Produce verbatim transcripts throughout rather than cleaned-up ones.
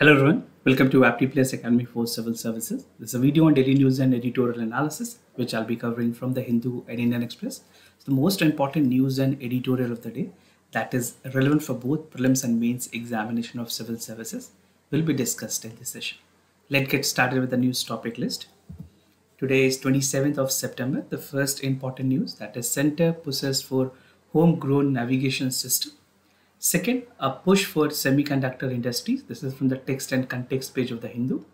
Hello everyone, welcome to AptiPlus Academy for Civil Services. This is a video on daily news and editorial analysis, which I'll be covering from the Hindu and Indian Express. It's the most important news and editorial of the day that is relevant for both prelims and mains examination of civil services will be discussed in this session. Let's get started with the news topic list. Today is twenty-seventh of September. The first important news, that is center pushes for homegrown navigation system. Second, a push for semiconductor industries. This is from the text and context page of the Hindu.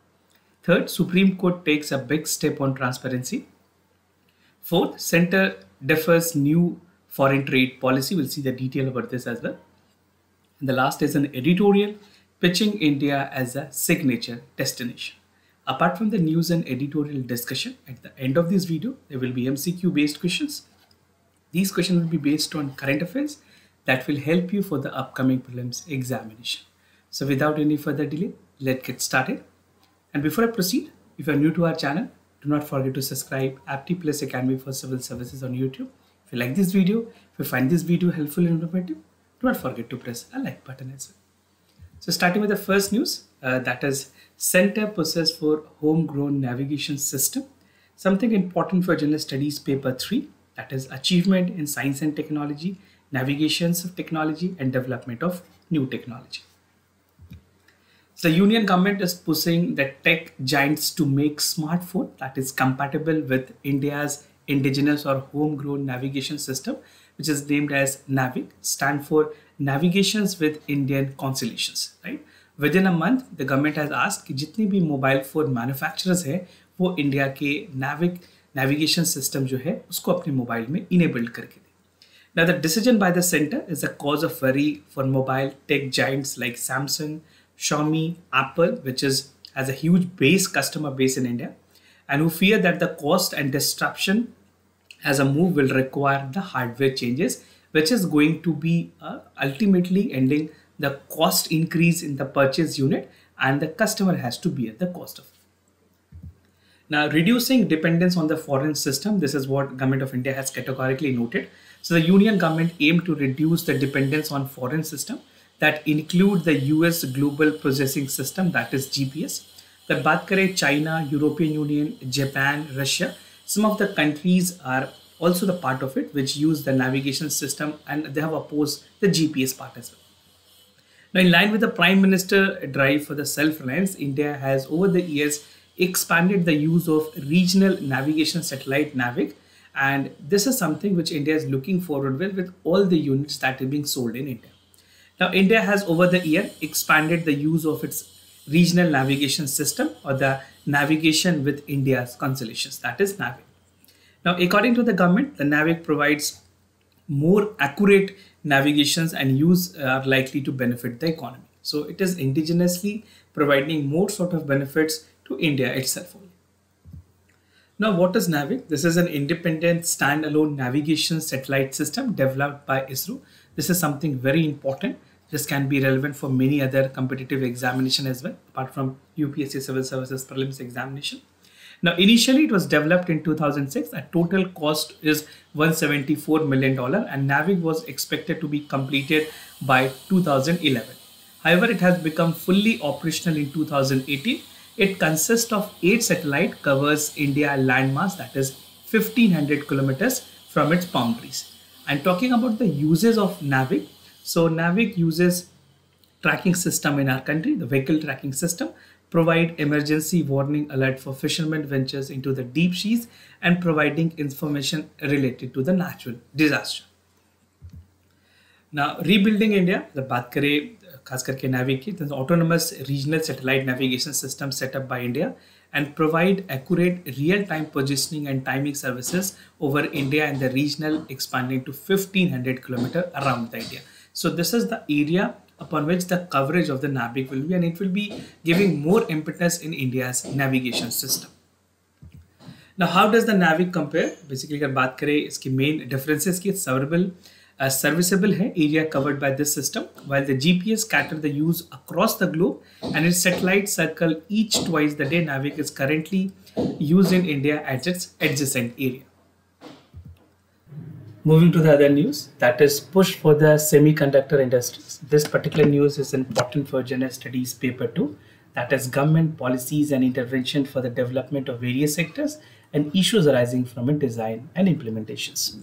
Third, Supreme Court takes a big step on transparency. Fourth, Centre defers new foreign trade policy. We'll see the detail about this as well. And the last is an editorial pitching India as a signature destination. Apart from the news and editorial discussion, at the end of this video, there will be M C Q based questions. These questions will be based on current affairs that will help you for the upcoming prelims examination. So without any further delay, let's get started. And before I proceed, if you are new to our channel, do not forget to subscribe AptiPlus Academy for Civil Services on YouTube. If you like this video, if you find this video helpful and informative, do not forget to press a like button as well. So starting with the first news, uh, that is Centre pushes for homegrown navigation system. Something important for General Studies Paper three, that is achievement in science and technology, navigations of technology and development of new technology. So the Union government is pushing the tech giants to make smartphone that is compatible with India's indigenous or homegrown navigation system, which is named as NAVIC, stand for Navigations with Indian Constellations. Right? Within a month, the government has asked कि जितने भी mobile phone manufacturers हैं, वो India के NAVIC navigation system जो है, उसको अपने mobile में enabled करके. Now, the decision by the center is a cause of worry for mobile tech giants like Samsung, Xiaomi, Apple, which is, has a huge base customer base in India, and who fear that the cost and disruption as a move will require the hardware changes, which is going to be uh, ultimately ending the cost increase in the purchase unit, and the customer has to bear the cost of it. Now, reducing dependence on the foreign system, this is what Government of India has categorically noted. So the Union government aimed to reduce the dependence on foreign system that include the U S global processing system, that is G P S. The baat kare China, European Union, Japan, Russia, some of the countries are also the part of it which use the navigation system, and they have opposed the G P S part as well. Now, in line with the Prime Minister drive for the self-reliance, India has over the years expanded the use of regional navigation satellite NAVIC, and this is something which India is looking forward with with all the units that are being sold in India. Now, India has over the year expanded the use of its regional navigation system, or the navigation with India's constellations, that is NAVIC. Now, according to the government, the NAVIC provides more accurate navigations and use are likely to benefit the economy. So it is indigenously providing more sort of benefits to India itself. Now, what is NAVIC? This is an independent standalone navigation satellite system developed by ISRO. This is something very important. This can be relevant for many other competitive examination as well, apart from U P S C Civil Services prelims examination. Now, initially it was developed in two thousand six. A total cost is one hundred seventy-four million dollars, and NAVIC was expected to be completed by two thousand eleven. However, it has become fully operational in two thousand eighteen. It consists of eight satellites, covers India landmass, that is fifteen hundred kilometers from its boundaries. And talking about the uses of NAVIC, so NAVIC uses tracking system in our country, the vehicle tracking system, provide emergency warning alert for fishermen ventures into the deep seas, and providing information related to the natural disaster. Now, rebuilding India, the baat kare खास करके NAVIC, the autonomous regional satellite navigation system set up by India, and provide accurate real-time positioning and timing services over India and the regional, expanding to fifteen hundred kilometers around the India. So this is the area upon which the coverage of the NAVIC will be, and it will be giving more impetus in India's navigation system. Now, how does the NAVIC compare? Basically, अगर बात करें इसकी main differences की, surveyable. Uh, serviceable hai, area covered by this system, while the G P S cater the use across the globe, and its satellite circle each twice the day. NAVIC is currently used in India at its adjacent area. Moving to the other news, that is push for the semiconductor industries. This particular news is important for General Studies Paper two. that is government policies and intervention for the development of various sectors and issues arising from its design and implementations.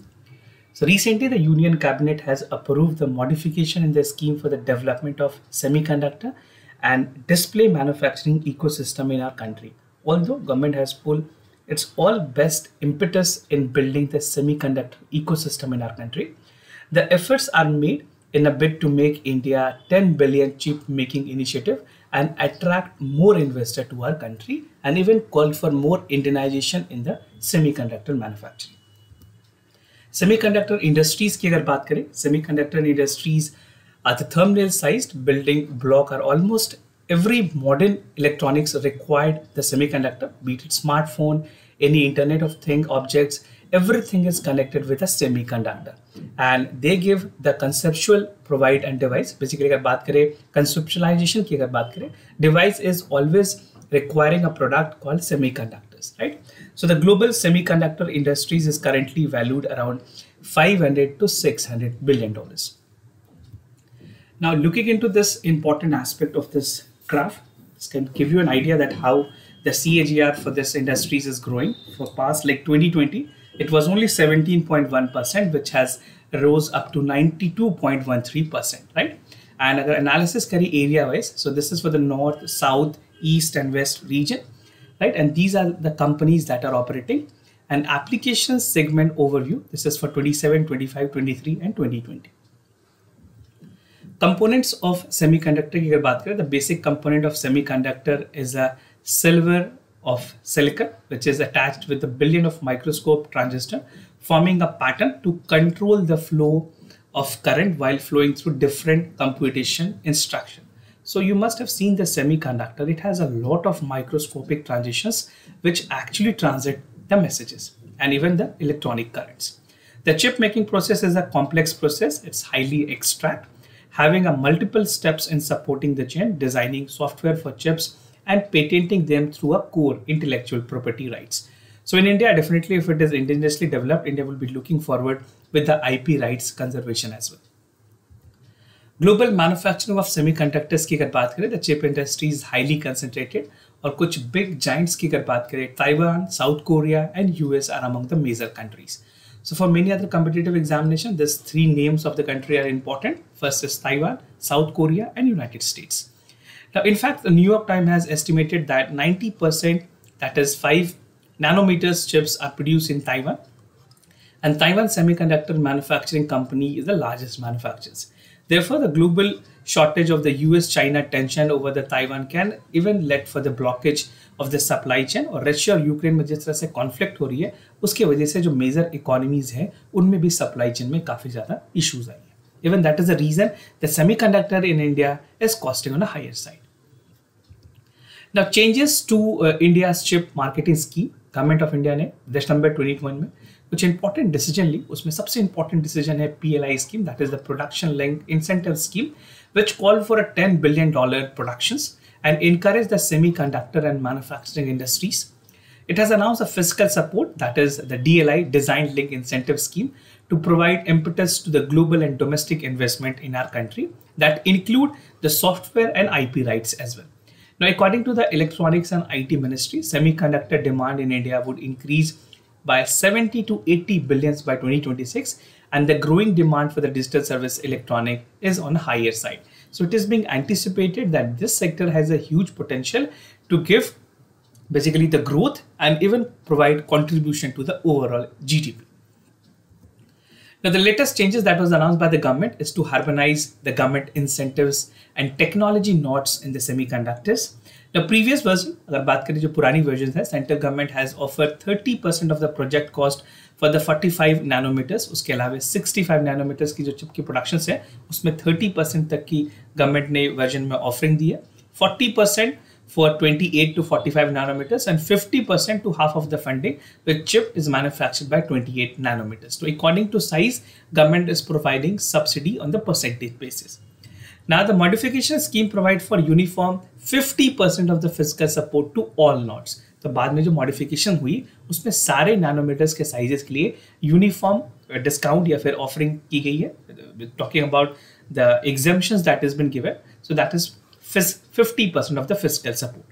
So recently, the Union Cabinet has approved the modification in the scheme for the development of semiconductor and display manufacturing ecosystem in our country. Although government has pulled its all best impetus in building the semiconductor ecosystem in our country, the efforts are made in a bid to make India ten billion chip making initiative and attract more investors to our country, and even called for more Indianization in the semiconductor manufacturing. Semiconductor industries की अगर बात करें, semiconductor industries at the thumbnail sized building block are almost every modern electronics required the semiconductor, be it smartphone, any internet of thing objects, everything is connected with a semiconductor, and they give the conceptual provide and device. Basically अगर बात करें conceptualization की अगर बात करें, device is always requiring a product called semiconductors, right? So the global semiconductor industries is currently valued around five hundred to six hundred billion dollars. Now looking into this important aspect of this graph, this can give you an idea that how the C A G R for this industries is growing. For past like twenty twenty, it was only seventeen point one percent, which has rose up to ninety-two point one three percent, right? And agar analysis kare area wise, so this is for the north, south, east and west region, right? And these are the companies that are operating. And application segment overview, this is for twenty-seven, twenty-five, twenty-three and twenty twenty. Components of semiconductor ki baat kare, the basic component of semiconductor is a silver of silicon, which is attached with a billion of microscope transistor, forming a pattern to control the flow of current while flowing through different computation instruction. So you must have seen the semiconductor. It has a lot of microscopic transitions which actually transit the messages and even the electronic currents. The chip making process is a complex process. It's highly extract, having a multiple steps in supporting the chain, designing software for chips and patenting them through a core intellectual property rights. So in India, definitely if it is indigenously developed, India will be looking forward with the I P rights conservation as well. Global manufacturing of semiconductors की अगर बात करें, the chip industry is highly concentrated, और कुछ big giants की अगर बात करें, Taiwan, South Korea and U S are among the major countries. So for many other competitive examination, these three names of the country are important. First is Taiwan, South Korea and United States. Now, in fact, the New York Times has estimated that ninety percent, that is five nanometers chips, are produced in Taiwan. And Taiwan Semiconductor Manufacturing Company is the largest manufacturers. Therefore, the global shortage of the U S China tension over the Taiwan can even lead for the blockage of the supply chain. और Russia और Ukraine में जिस तरह से conflict हो रही है, उसके वजह से जो मेजर इकोनॉमीज हैं, उनमें भी सप्लाई चेन में काफी ज्यादा इश्यूज आई हैं. Even that is the reason the semiconductor in India is costing on a higher side. Now, changes to uh, India's chip marketing scheme, Government of India ने December twenty twenty-one में कुछ important decision ली. उसमें सबसे important decision है P L I scheme, that is the production linked incentive scheme, which called for a ten billion dollar productions and encourage the semiconductor and manufacturing industries. It has announced a fiscal support, that is the D L I, design linked incentive scheme, to provide impetus to the global and domestic investment in our country that include the software and I P rights as well. Now, according to the Electronics and I T Ministry, semiconductor demand in India would increase by seventy to eighty billions by twenty twenty-six, and the growing demand for the digital service electronic is on a higher side. So it is being anticipated that this sector has a huge potential to give basically the growth and even provide contribution to the overall G D P. Now, the latest changes that was announced by the government is to harmonize the government incentives and technology nodes in the semiconductors. The previous version, अगर बात करें जो पुरानी versions है, central government has offered thirty percent of the project cost for the forty-five nanometers. उसके अलावा sixty-five nanometers की जो चिप की productions है, उसमें thirty percent तक की government ने version में offering दी है. forty percent for twenty-eight to forty-five nanometers and fifty percent to half of the funding which chip is manufactured by twenty-eight nanometers. So according to size, government is providing subsidy on the percentage basis. Now the modification scheme provides for uniform fifty percent of the fiscal support to all nodes. तो बाद में जो modification हुई, उसमें सारे nanometers के sizes के लिए uniform discount या फिर offering की गई है. Talking about the exemptions that has been given, so that is fifty percent of the fiscal support.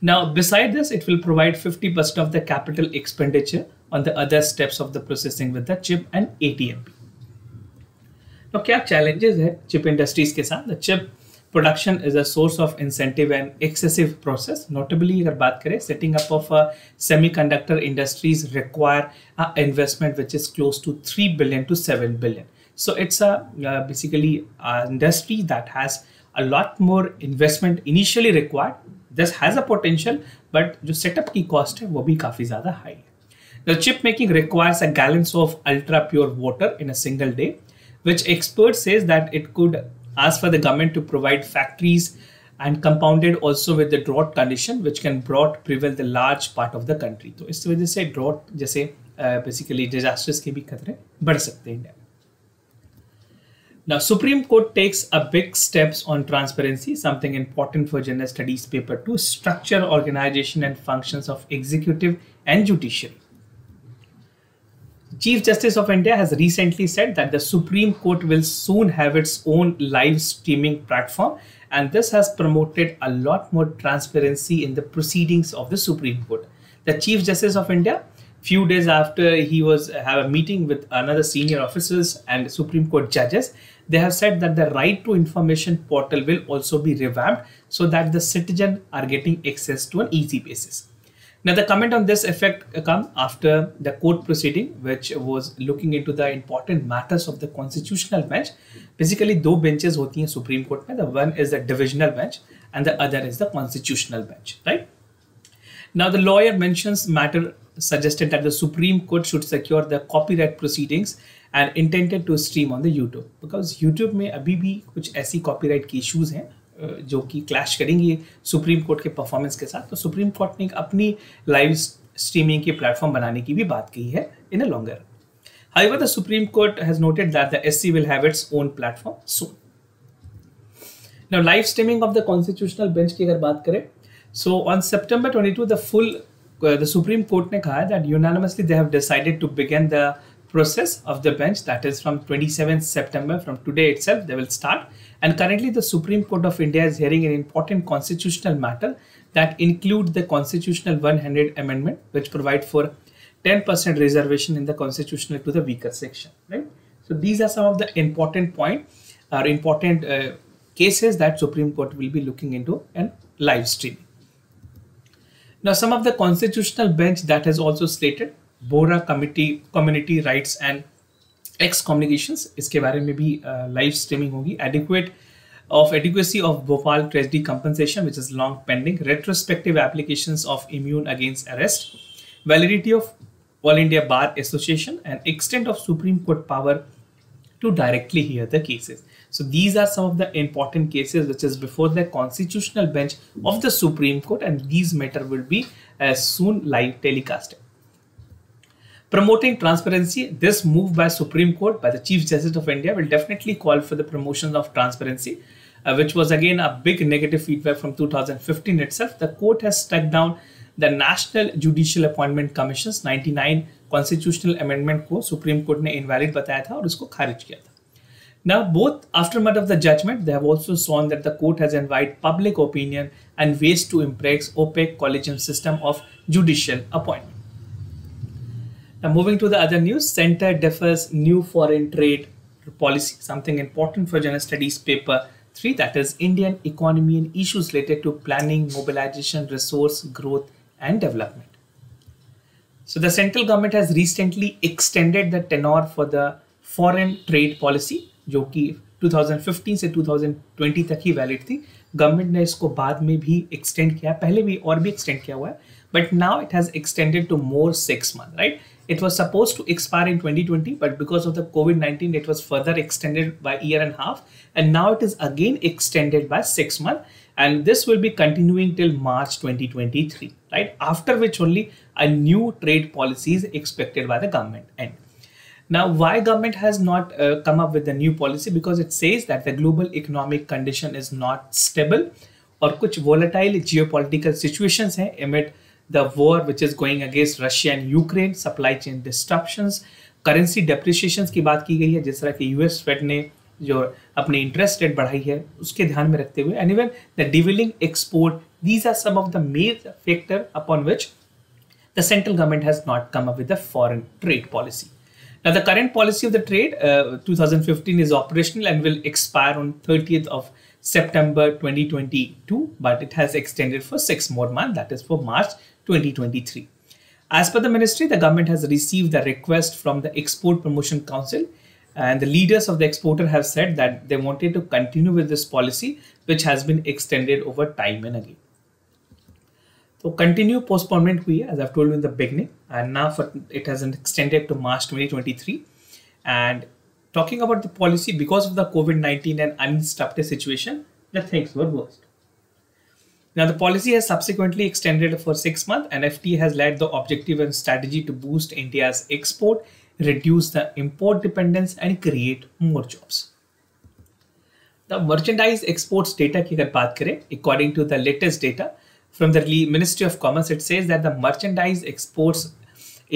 Now, beside this, it will provide fifty percent of the capital expenditure on the other steps of the processing with the chip and A T M P. Now, क्या challenges है chip industries के साथ? The chip production is a source of incentive and excessive process. Notably, अगर बात करें, setting up of a semiconductor industries require a investment which is close to three billion to seven billion. So it's a uh, basically uh, industry that has a lot more investment initially required. This has a potential, but जो setup की cost है वो भी काफी ज़्यादा high है. The chip making requires a gallons of ultra pure water in a single day, which experts says that it could ask for the government to provide factories and compounded also with the drought condition, which can brought prevail the large part of the country. तो इस वजह से drought जैसे uh, basically disasters के भी खतरे बढ़ सकते हैं. Now, Supreme Court takes a big steps on transparency, something important for General Studies Paper to structure, organization and functions of executive and judiciary. Chief Justice of India has recently said that the Supreme Court will soon have its own live streaming platform, and this has promoted a lot more transparency in the proceedings of the Supreme Court. The Chief Justice of India, few days after he was have a meeting with another senior officers and Supreme Court judges, they have said that the right to information portal will also be revamped so that the citizen are getting access to an easy basis. Now the comment on this effect come after the court proceeding, which was looking into the important matters of the constitutional bench. Basically, two benches hoti hain Supreme Court mein. The one is the divisional bench and the other is the constitutional bench, right? Now the lawyer mentions matter suggested that the Supreme Court should secure the copyright proceedings and intended to stream on the YouTube, because YouTube में अभी भी कुछ ऐसी copyright की issues हैं जो कि clash करेंगी Supreme Court के performance के साथ. तो Supreme Court ने अपनी live streaming के platform बनाने की भी बात की है in a longer. However, the Supreme Court has noted that the S C will have its own platform soon. Now, live streaming of the Constitutional Bench की अगर बात करें, so on September twenty-second, the full the Supreme Court ने कहा that unanimously they have decided to begin the process of the bench, that is from twenty-seventh September, from today itself they will start, and currently the Supreme Court of India is hearing an important constitutional matter that include the constitutional one hundred amendment, which provide for ten percent reservation in the constitutional to the weaker section, right? So these are some of the important point or important uh, cases that Supreme Court will be looking into and live streaming. Now, some of the constitutional bench that has also slated BORA committee, community rights and excommunications, इसके बारे में भी live streaming होगी. Adequate of adequacy of Bhopal tragedy compensation, which is long pending. Retrospective applications of immune against arrest. Validity of All India Bar Association and extent of Supreme Court power to directly hear the cases. So these are some of the important cases which is before the constitutional bench of the Supreme Court, and these matter will be uh, soon live telecasted. Promoting transparency, this move by Supreme Court by the Chief Justice of India will definitely call for the promotion of transparency, uh, which was again a big negative feedback from two thousand fifteen itself. The court has struck down the National Judicial Appointment Commission's ninety-nine constitutional amendment को Supreme Court ने invalid बताया था और उसको खारिज किया था. Now, both aftermath of the judgment, they have also shown that the court has invited public opinion and ways to impress opaque collegium system of judicial appointment. Now, moving to the other news, Centre defers new foreign trade policy, something important for General Studies Paper three, that is Indian economy and issues related to planning, mobilization, resource, growth and development. So, the central government has recently extended the tenor for the foreign trade policy, जो कि twenty fifteen से twenty twenty तक ही valid थी. Government ने इसको बाद में भी एक्सटेंड किया, पहले भी और भी एक्सटेंड किया हुआ है, but now it has extended to more six month, right? It was supposed to expire in twenty twenty, but because of the COVID nineteen it was further extended by year and half, and now it is again extended by six month, and this will be continuing till March twenty twenty-three, right? After which only a new trade policy is expected by the government. And now, why government has not uh, come up with the new policy? Because it says that the global economic condition is not stable or kuch volatile geopolitical situations hai amid the war which is going against Russia and Ukraine, supply chain disruptions, currency depreciations की बात की गई है, जिस तरह कि U S Fed ने your अपने interest rate बढ़ाई है उसके ध्यान में रखते हुए and even the devilling export, these are some of the major factor upon which the central government has not come up with a foreign trade policy. Now the current policy of the trade uh, two thousand fifteen is operational and will expire on thirtieth of September twenty twenty-two, but it has extended for six more months, that is for March twenty twenty-three. As per the ministry, the government has received the request from the Export Promotion Council, and the leaders of the exporter have said that they wanted to continue with this policy, which has been extended over time and again. So continue postponement hui hai, as I've told you in the beginning, and now for, it has been extended to March twenty twenty-three. And talking about the policy, because of the COVID nineteen and uninterrupted situation, the things were worse. Now the policy has subsequently extended for six months, and F T A has led the objective and strategy to boost India's export, reduce the import dependence, and create more jobs. The merchandise exports data ki agar baat kare, according to the latest data from the Ministry of Commerce, it says that the merchandise exports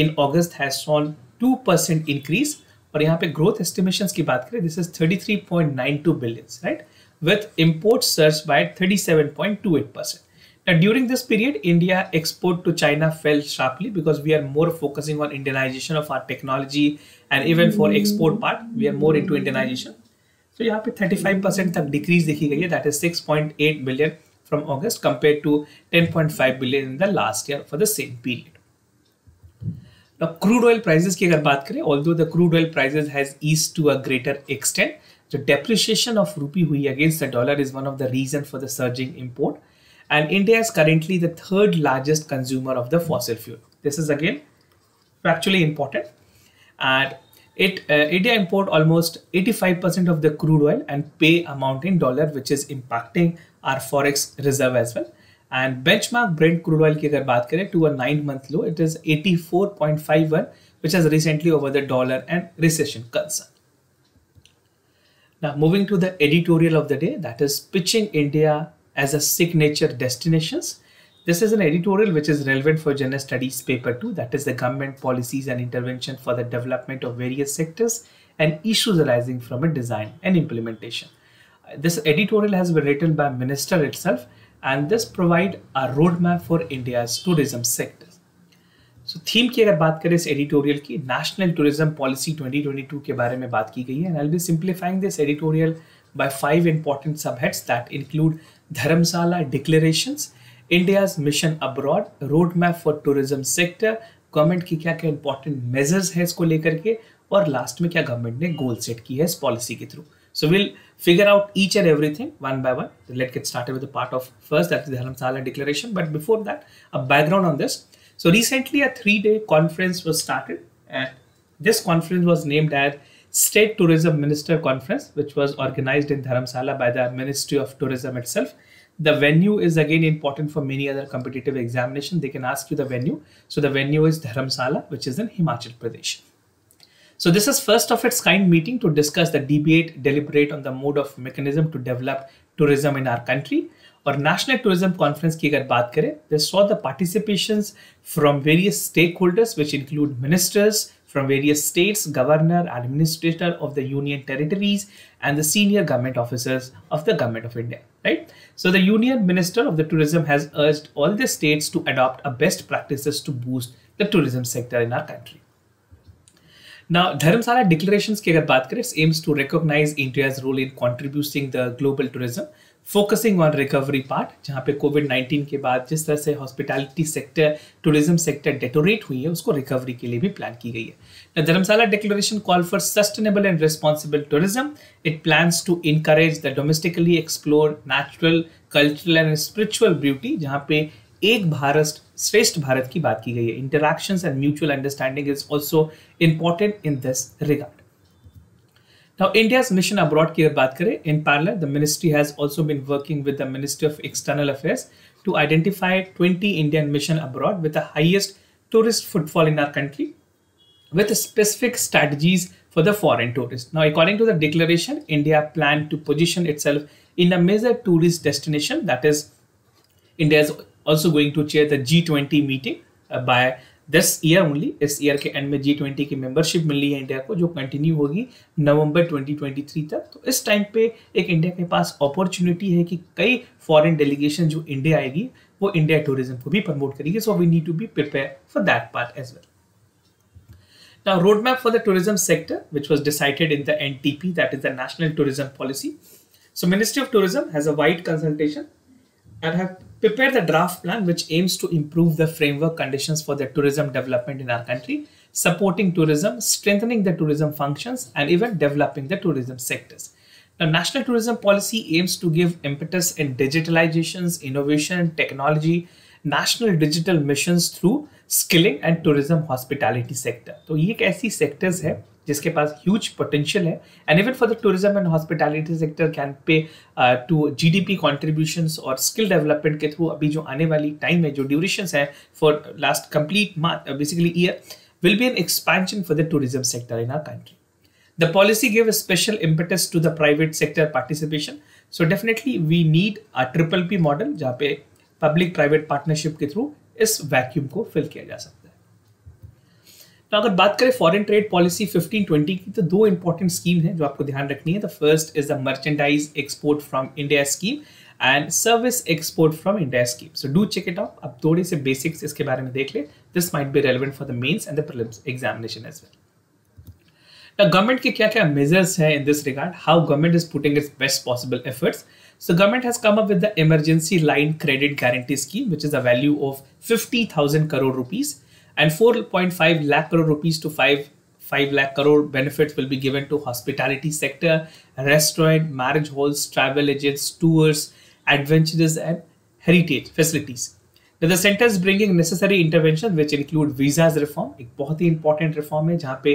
in August has shown two percent increase. और यहाँ पे growth estimations की बात करें, this is thirty-three point nine two billions, right? With imports surged by thirty-seven point two eight percent. Now during this period, India export to China fell sharply because we are more focusing on Indianization of our technology, and even for export part, we are more into Indianization. So यहाँ पे thirty-five percent तक decrease देखी गई है, that is six point eight billion from August compared to ten point five billion in the last year for the same period. Now crude oil prices की अगर बात करें, although the crude oil prices has eased to a greater extent, the depreciation of rupee हुई against the dollar is one of the reason for the surging import, and India is currently the third largest consumer of the fossil fuel. This is again factually important, and it uh, India import almost eighty-five percent of the crude oil and pay amount in dollar, which is impacting our forex reserve as well. And benchmark Brent crude oil की अगर बात करें, to a nine month low, it is eighty-four point five one, which has recently over the dollar and recession concern. Now moving to the editorial of the day, that is pitching India as a signature destinations. This is an editorial which is relevant for General Studies Paper two, that is the government policies and intervention for the development of various sectors and issues arising from a design and implementation. This editorial has been written by Minister itself, and this provide a roadmap for India's tourism sector. So theme की अगर बात करें इस editorial की, National Tourism Policy twenty twenty-two के बारे में बात की गई है, and I'll be simplifying this editorial by five important subheads that include Dharamsala declarations, India's mission abroad, roadmap for tourism sector, government की क्या क्या important measures है इसको लेकर के, और last में क्या government ने goal set की है इस policy के through. So we'll figure out each and everything one by one. So let's get started with the part of first, that is the Dharamsala declaration. But before that, a background on this. So recently a three-day conference was started, and this conference was named as State Tourism Minister Conference, which was organized in Dharamsala by the Ministry of Tourism itself. The venue is again important for many other competitive examination. They can ask you the venue. So the venue is Dharamsala, which is in Himachal Pradesh. So this is first of its kind meeting to discuss the debate, deliberate on the mode of mechanism to develop tourism in our country. Or National Tourism Conference की अगर बात करें, they saw the participations from various stakeholders, which include ministers from various states, governor, administrator of the union territories, and the senior government officers of the Government of India. Right? So the Union Minister of the Tourism has urged all the states to adopt a best practices to boost the tourism sector in our country. Now, Dharamsala declarations ki agar baat kare, aims to recognize India's role in contributing the global tourism, focusing on recovery part, जहाँ पे COVID nineteen के बाद जिस तरह से hospitality sector, tourism sector deteriorate हुई है, उसको recovery के लिए भी plan की गई है. Now, Dharamsala declaration call for sustainable and responsible tourism. It plans to encourage the domestically explore natural, cultural and spiritual beauty, जहाँ पे एक भारत श्रेष्ठ भारत की बात की गई है. Interactions and mutual understanding is also important in this regard. Now India's mission abroad की अगर बात करें, in parallel the ministry has also been working with the Ministry of External Affairs to identify twenty Indian mission abroad with the highest tourist footfall in our country, with specific strategies for the foreign tourists. Now according to the declaration, India planned to position itself in a major tourist destination, that is India's also going to chair the G twenty meeting uh, by this year only, इस year के end में G twenty की membership मिली है India को, जो continue होगी November twenty twenty three तक। तो इस टाइम पे एक इंडिया के पास अपॉर्चुनिटी है कि कई फॉरेन डेलीगेशन जो इंडिया आएगी वो इंडिया टूरिज्म को भी प्रमोट करेगी। So we need to be prepare for that part as well. Now roadmap for the tourism sector, which was decided in the N T P, that is the National Tourism Policy. So Ministry of Tourism has a wide consultation and have prepared the draft plan which aims to improve the framework conditions for the tourism development in our country, supporting tourism, strengthening the tourism functions and even developing the tourism sectors. Now National Tourism Policy aims to give impetus in digitalizations, innovation, technology, national digital missions through skilling and tourism hospitality sector. तो ये एक ऐसी sectors है जिसके पास huge potential है and even for the tourism and hospitality sector can pay to GDP contributions और skill development के थ्रू। अभी जो आने वाली टाइम है, जो ड्यूरेशंस है for last complete month basically year, will be an expansion for the tourism sector in our country. The policy give a special impetus to the private sector participation. So definitely we need a triple P model जहाँ पे public private partnership के through इस vacuum को fill किया जा सकता है। तो अगर बात करें foreign trade policy fifteen twenty की, तो दो इंपॉर्टेंट स्कीम है जो आपको ध्यान रखनी है। The first is the merchandise export from India scheme and service export from India scheme. So do check it out. आप थोड़े से बेसिक्स इसके बारे में देख ले, this might be relevant for the mains and the prelims examination as well. तो government के क्या क्या मेजर्स हैं in this regard, how government is putting its best possible efforts. So government has come up with the emergency line credit guarantee scheme, which is a value of fifty thousand crore rupees and four point five lakh crore rupees to five lakh crore benefits will be given to hospitality sector, restaurant, marriage halls, travel agents, tours, adventurers and heritage facilities. Now the center is bringing necessary intervention which include visas reform, एक बहुत ही important reform है जहाँ पे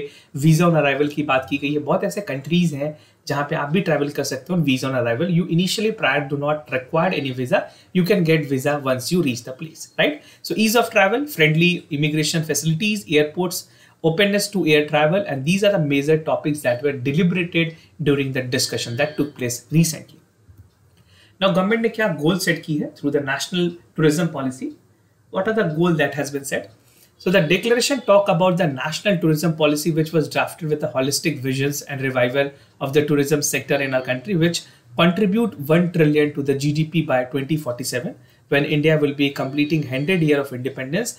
visa on arrival की बात की गई है। बहुत ऐसे countries हैं जहाँ पे आप भी ट्रैवल कर सकते हो visa on arrival. You initially prior do not required any visa, you can get visa once you reach the place, right. So ease of travel, friendly immigration facilities, airports, openness to air travel, and these are the major topics that were deliberated during the discussion that took place recently. Now government ने क्या goal set की है through the national tourism policy? What are the goal that has been set? So the declaration talk about the national tourism policy which was drafted with a holistic visions and revival of the tourism sector in our country, which contribute one trillion to the G D P by twenty forty-seven, when India will be completing one hundred year of independence.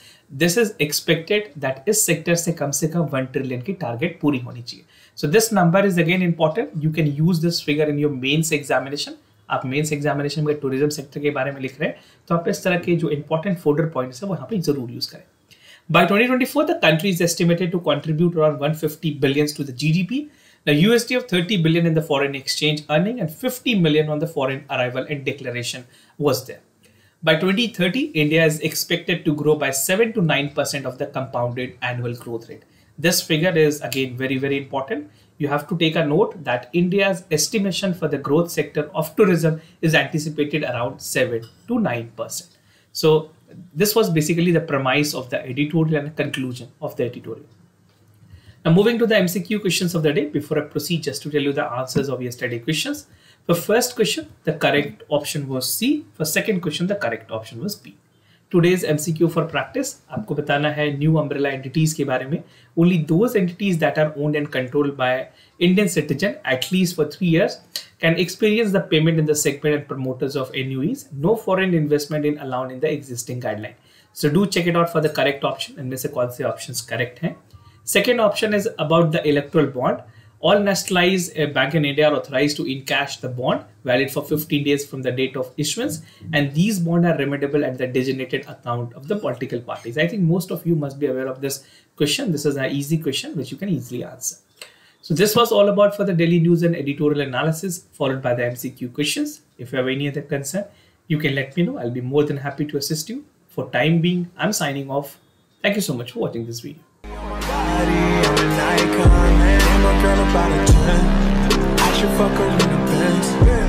This is expected that is sector se kam se kam one trillion ki target puri honi chahiye. So this number is again important. You can use this figure in your mains examination. आप mains examination में tourism sector के बारे में लिख रहे हैं तो आप इस तरह के जो इंपॉर्टेंट फोल्डर पॉइंट्स है वहां पे जरूर यूज करें। By twenty twenty-four, the country is estimated to contribute around one hundred fifty billions to the G D P. Now, U S D of thirty billion in the foreign exchange earning and fifty million on the foreign arrival and declaration was there. By twenty thirty, India is expected to grow by seven to nine percent of the compounded annual growth rate. This figure is again very, very important. You have to take a note that India's estimation for the growth sector of tourism is anticipated around seven to nine percent. So this was basically the premise of the editorial and conclusion of the editorial. Now moving to the M C Q questions of the day. Before I proceed, just to tell you the answers of yesterday questions. For first question, the correct option was C. For second question, the correct option was B. Today's M C Q for practice, आपको बताना है new umbrella entities के बारे में. Only those entities that are owned and controlled by Indian citizen at least for three years can experience the payment in the segment and promoters of N U Es. No foreign investment in allowed in the existing guideline. So do check it out for the correct option. इनमें से कौन से options correct हैं? Second option is about the electoral bond. All nationalized bank in India are authorized to encash the bond valid for fifteen days from the date of issuance, and these bonds are remittable at the designated account of the political parties. I think most of you must be aware of this question. This is an easy question which you can easily answer. So this was all about for the daily news and editorial analysis, followed by the M C Q questions. If you have any other concern, you can let me know. I'll be more than happy to assist you. For time being, I'm signing off. Thank you so much for watching this video. I should fuck her in the best.